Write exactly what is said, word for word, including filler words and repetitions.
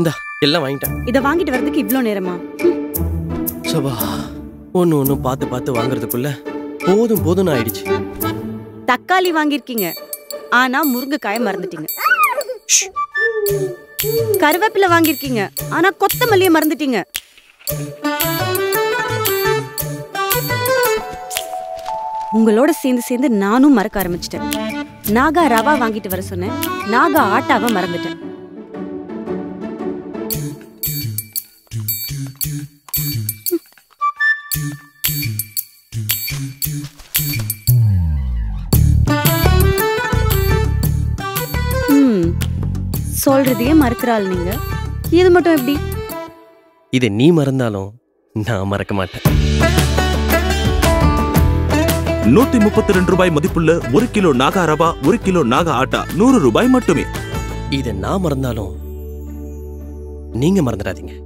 இந்த எல்லாம் வாங்கிட்டேன். இத வாங்கிட்டு வரதுக்கு இவ்ளோ நேரமா? சபா ஒன்னு ஒன்னு பாத்து பாத்து வாங்குறதுக்குள்ள போதும் போதும் ஆயிடுச்சு. தக்காளி வாங்கிருக்கீங்க, ஆனா முருங்கைக்காய் மறந்துட்டீங்க. கருவேப்பிலை வாங்கிருக்கீங்க, ஆனா கொத்தமல்லியை மறந்துட்டீங்க. உங்களோட சேர்ந்து சேர்ந்து நானும் மறக்க ஆரம்பிச்சிட்டேன். நாகா ரவா வாங்கிட்டு வர சொன்னேன், நாகா ஆட்டாவை மறந்துட்டேன். ம், சொல்றதே மறக்கிறாள் நீங்க. இது மட்டும் எப்படி? இதை நீ மறந்தாலும் நான் மறக்க மாட்டேன். நூத்தி முப்பத்தி ரெண்டு ரூபாய் மதிப்புள்ள ஒரு கிலோ நாகா ரவா, ஒரு கிலோ நாகா ஆட்டா நூறு ரூபாய் மட்டுமே. இதை நான் மறந்தாலும் நீங்க மறந்துடாதீங்க.